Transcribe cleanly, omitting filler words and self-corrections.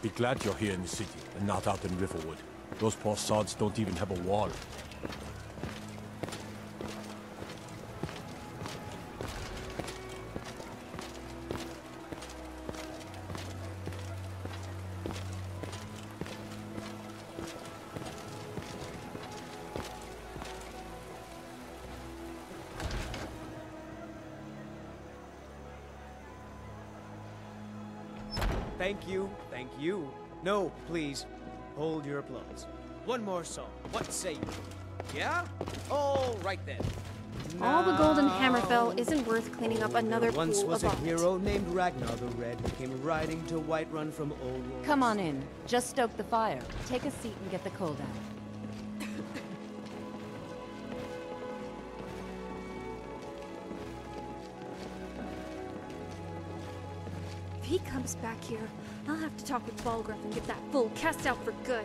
Be glad you're here in the city and not out in Riverwood. Those poor sods don't even have a wall. Thank you. No, please, hold your applause. One more song. What say you? Yeah? All right then. No. All the gold in Hammerfell isn't worth cleaning up another pool of vomit. Once was a hero named Ragnar the Red who came riding to Whiterun from old wars. Come on in. Just stoke the fire. Take a seat and get the cold out. If he comes back here, I'll have to talk with Balgruuf and get that fool cast out for good.